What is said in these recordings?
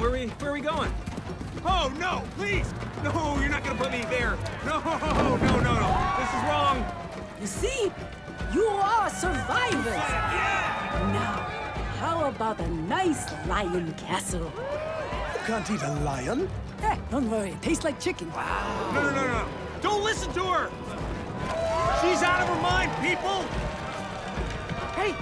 on, where are we going? Oh, no, please! No, you're not gonna put me there. No. This is wrong. You see? You are survivors. Yeah. Now, how about a nice lion castle? You can't eat a lion. Hey, don't worry. It tastes like chicken. Wow. No. Don't listen to her. She's out of her mind, people. Hey.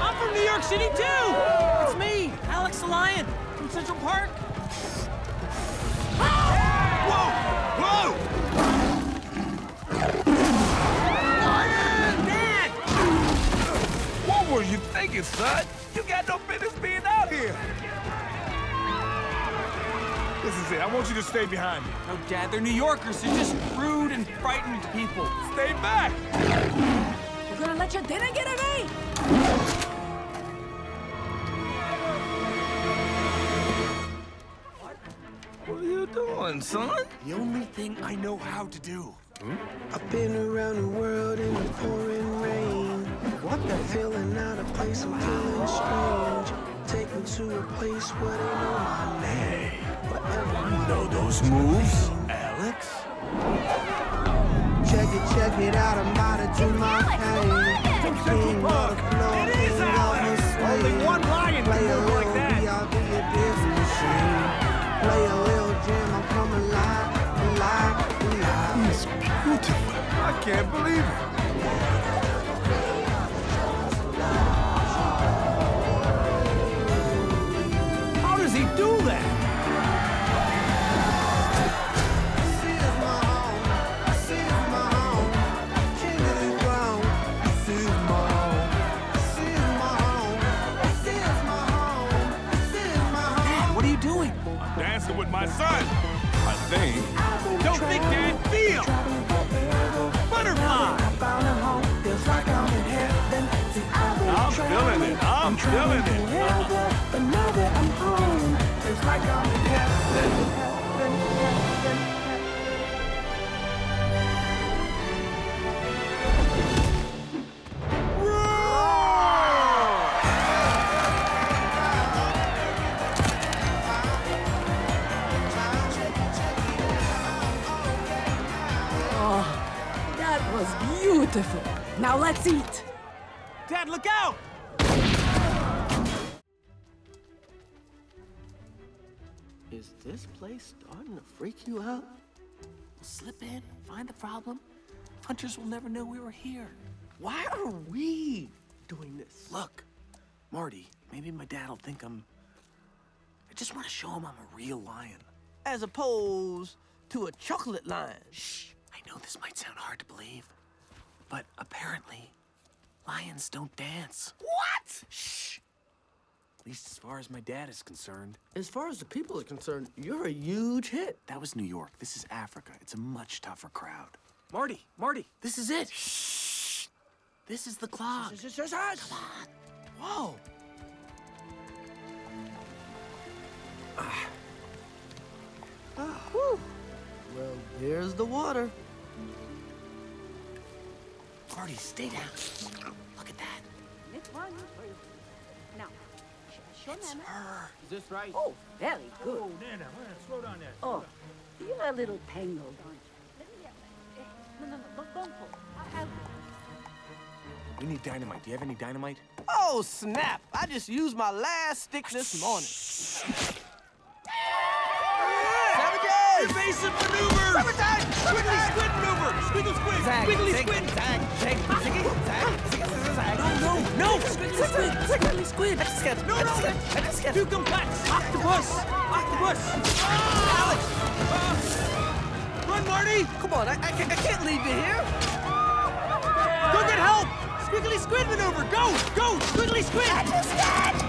I'm from New York City, too. It's me, Alex the Lion, from Central Park. Whoa! Lion! Dad! What were you thinking, son? You got no business being out here. This is it. I want you to stay behind me. No, Dad, they're New Yorkers. They're just rude and frightened people. Stay back! You're gonna let your dinner get away? What are you doing, son? The only thing I know how to do. I've been around the world in the pouring rain. What the feeling out of place, I'm feeling strange. Take me to a place where they know my name. You know those moves, Alex? Check it out, I'm about to do my thing. King of the floor, it is Alex. Only one lion can move like that. Play a little B, I'll be a dance machine. Play a little jam, I'm coming live. It's beautiful. I can't believe it. How does he do that? With my son, I think. Don't think, Dad. Feel. Butterfly. I'm feeling it. I'm feeling it. But now that I'm home, it's like I'm in heaven. Roar! Beautiful. Now let's eat. Dad, look out! Is this place starting to freak you out? We'll slip in, find the problem. Hunters will never know we were here. Why are we doing this? Look, Marty, maybe my dad will think I just want to show him I'm a real lion. As opposed to a chocolate lion. Shh. I know this might sound hard to believe, but apparently, lions don't dance. What? Shh. At least as far as my dad is concerned. As far as the people are concerned, you're a huge hit. That was New York. This is Africa. It's a much tougher crowd. Marty, this is it. Shh. This is the clock. Come on. Whoa. Whew. Well, there's the water. Marty, stay down. Look at that. It's her. Is this right? Oh, very good. Oh, Nana, slow down there. Oh, you're a little tangled, aren't you? No, don't pull. I'll help you. We need dynamite. Do you have any dynamite? Oh, snap. I just used my last stick this morning. Evasive maneuver! Summertime! Squiggly squid maneuver! Squiggle squid! Squiggly squid! Zag! Zag! No! Squiggly squid! Squiggly squid! No! Cucumbat! Octopus! Alex! Run, Marty! Come on, I can't leave you here! Go get help! Squiggly squid maneuver! Go! Squiggly squid! I just got